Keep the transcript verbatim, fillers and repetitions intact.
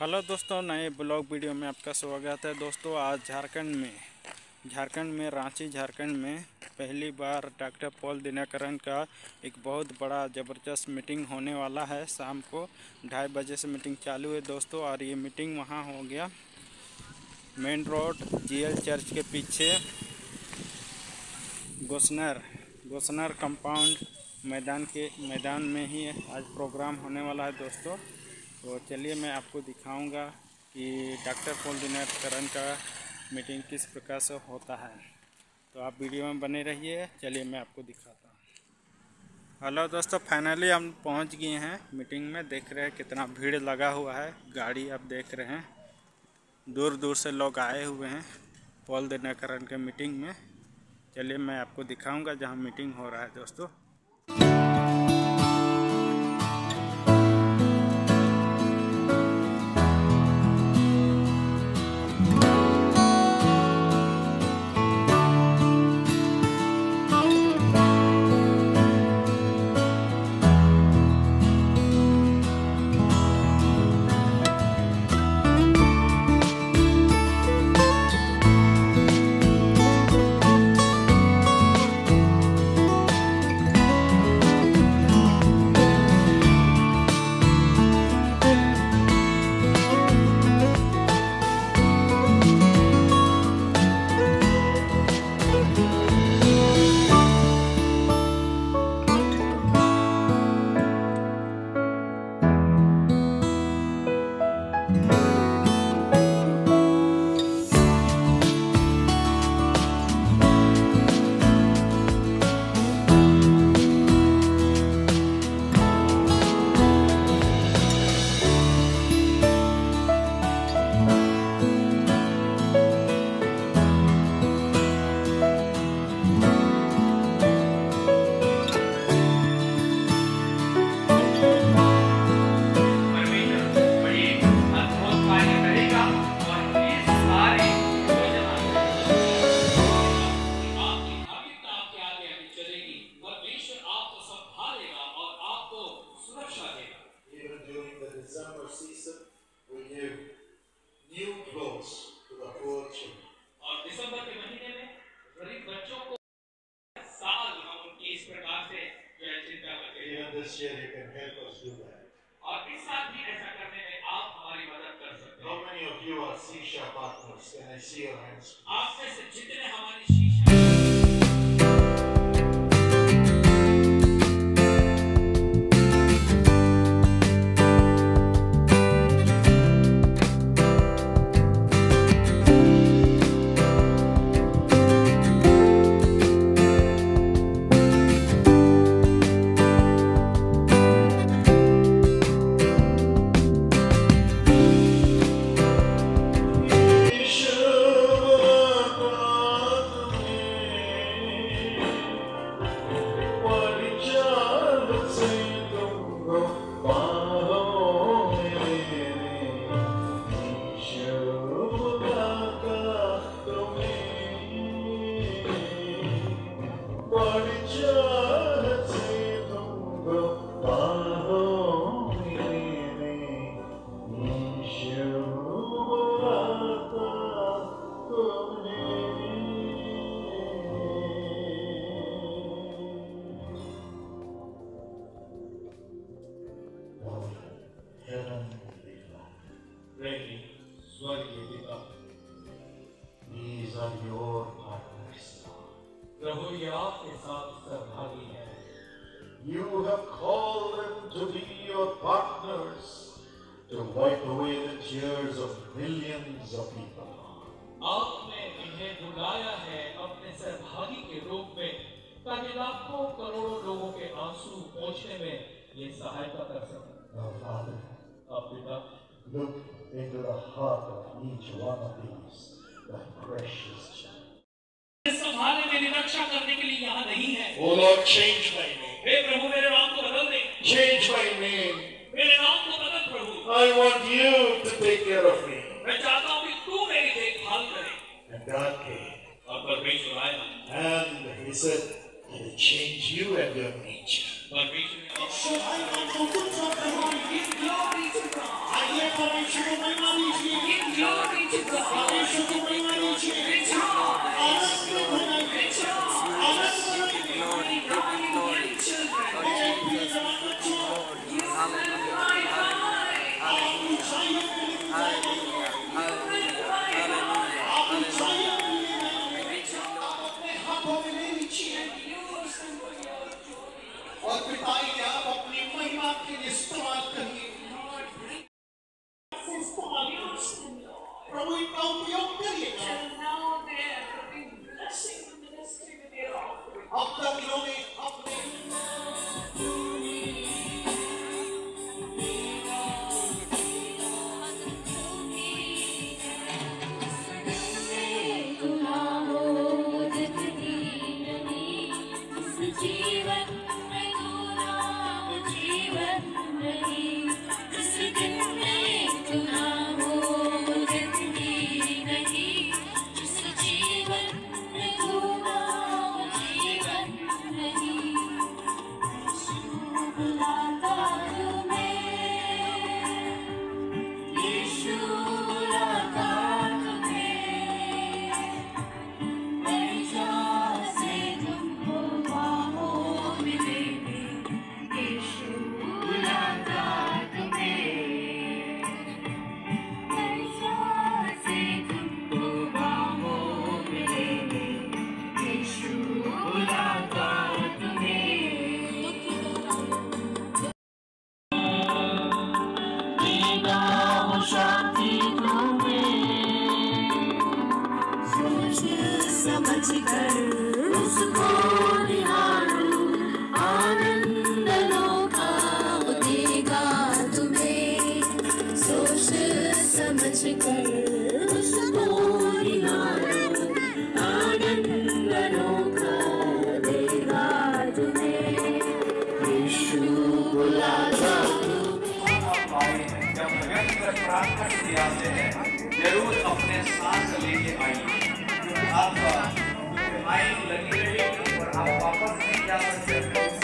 Hello दोस्तों, नए blog video में आपका स्वागत है। दोस्तों आज झारखंड में झारखंड में रांची झारखंड में पहली बार डॉक्टर पॉल दिनाकरन का एक बहुत बड़ा ज़बरदस्त मीटिंग होने वाला है। शाम को ढाई बजे से मीटिंग चालू है दोस्तों, और ये मीटिंग वहाँ हो गया मेन रोड जीएल चर्च के पीछे गोस्नर गोस्नर कंपाउंड मैदान के मैदान में ही आज प्रोग्राम होने वाला है दोस्तों। तो चलिए मैं आपको दिखाऊंगा कि डॉक्टर पॉल दिनाकरन का मीटिंग किस प्रकार से होता है, तो आप वीडियो में बने रहिए। चलिए मैं आपको दिखाता हूँ। हेलो दोस्तों, फाइनली हम पहुँच गए हैं मीटिंग में। देख रहे हैं कितना भीड़ लगा हुआ है, गाड़ी आप देख रहे हैं, दूर दूर से लोग आए हुए हैं पॉल दिनाकरन के मीटिंग में। चलिए मैं आपको दिखाऊँगा जहाँ मीटिंग हो रहा है दोस्तों। December season, we give new clothes to the poor children. और दिसंबर के महीने में गरीब बच्चों को साल हम उनकी इस प्रकार से जो है चिंता करते हैं। And this year you can help us do that. और इस साल भी ऐसा करने में आप हमारी मदद कर सकते हैं। How many of you are Shisha partners? Can I see your hands? आप में से जितने हमारी Shisha You have called them to be your partners to wipe away the tears of millions of people. आपने इन्हें बुलाया है अपने सहभागी के रूप में ताकि लाखों करोड़ों लोगों के आंसू पोंछने में ये सहायता कर सकें। Our Father, अब पिता, look into the heart of each one of these, the precious child. इस संभाले में निरक्षा करने के लिए यहाँ नहीं है। Oh Lord, change my name. हे प्रभु मेरे नाम को बदल दे। Change my name. मेरे नाम को बदल प्रभु। I want you to take care of me. मैं चाहता हूँ कि तू मेरी देखभाल करे। And God came. और परमेश्वर आया। And He said, I will change you and your nature. परमेश्वर ने कहा। So I want to put your glory to God. आप आए लगी और आप वापस नहीं जा सकते।